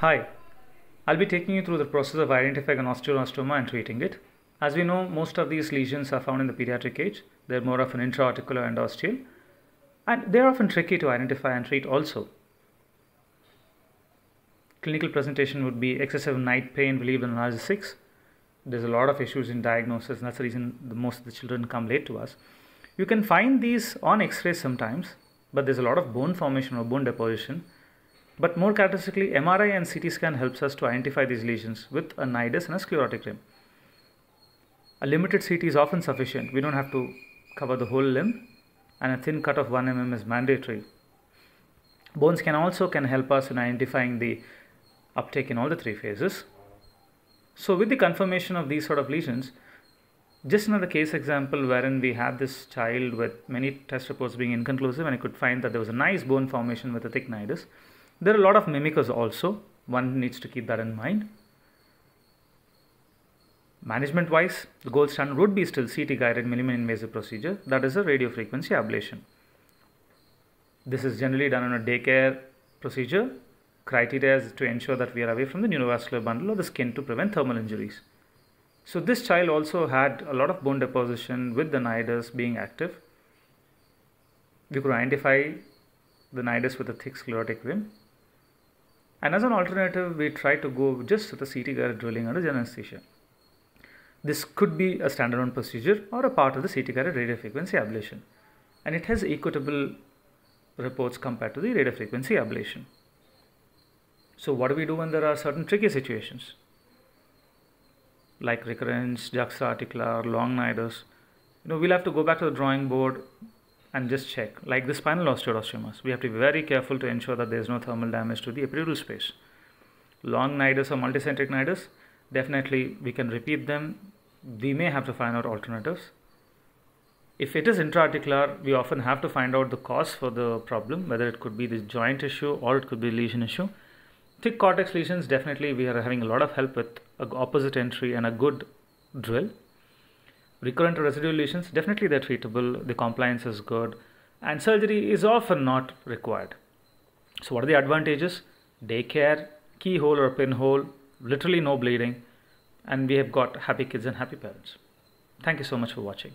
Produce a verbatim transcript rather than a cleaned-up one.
Hi, I'll be taking you through the process of identifying an osteoid osteoma and treating it. As we know, most of these lesions are found in the pediatric age. They're more of an intra-articular and osteal, and they're often tricky to identify and treat also. Clinical presentation would be excessive night pain relieved in large six. There's a lot of issues in diagnosis, and that's the reason the most of the children come late to us. You can find these on x-rays sometimes, but there's a lot of bone formation or bone deposition. But more characteristically, M R I and C T scan helps us to identify these lesions with a nidus and a sclerotic rim. A limited C T is often sufficient. We don't have to cover the whole limb, and a thin cut of one millimeter is mandatory. Bone scan also can help us in identifying the uptake in all the three phases. So with the confirmation of these sort of lesions, just another case example wherein we had this child with many test reports being inconclusive, and I could find that there was a nice bone formation with a thick nidus. There are a lot of mimickers also. One needs to keep that in mind. Management wise, the gold standard would be still C T guided minimally invasive procedure, that is a radio frequency ablation. This is generally done on a daycare procedure. Criteria is to ensure that we are away from the neurovascular bundle or the skin to prevent thermal injuries. So this child also had a lot of bone deposition with the nidus being active. We could identify the nidus with a thick sclerotic rim. And as an alternative, we try to go just with a C T guided drilling under general anesthesia. This could be a standalone procedure or a part of the C T guided radio frequency ablation, and it has equitable reports compared to the radio frequency ablation. So what do we do when there are certain tricky situations like recurrence, juxta-articular, long nidus? You know, we'll have to go back to the drawing board and just check. Like the spinal osteoid osteomas, we have to be very careful to ensure that there is no thermal damage to the epidural space. Long nidus or multicentric nidus, definitely we can repeat them. We may have to find out alternatives. If it is intra-articular, we often have to find out the cause for the problem, whether it could be the joint issue or it could be lesion issue. Thick cortex lesions, definitely we are having a lot of help with an opposite entry and a good drill. Recurrent or residual lesions, definitely they're treatable, the compliance is good, and surgery is often not required. So what are the advantages? Daycare, keyhole or pinhole, literally no bleeding, and we have got happy kids and happy parents. Thank you so much for watching.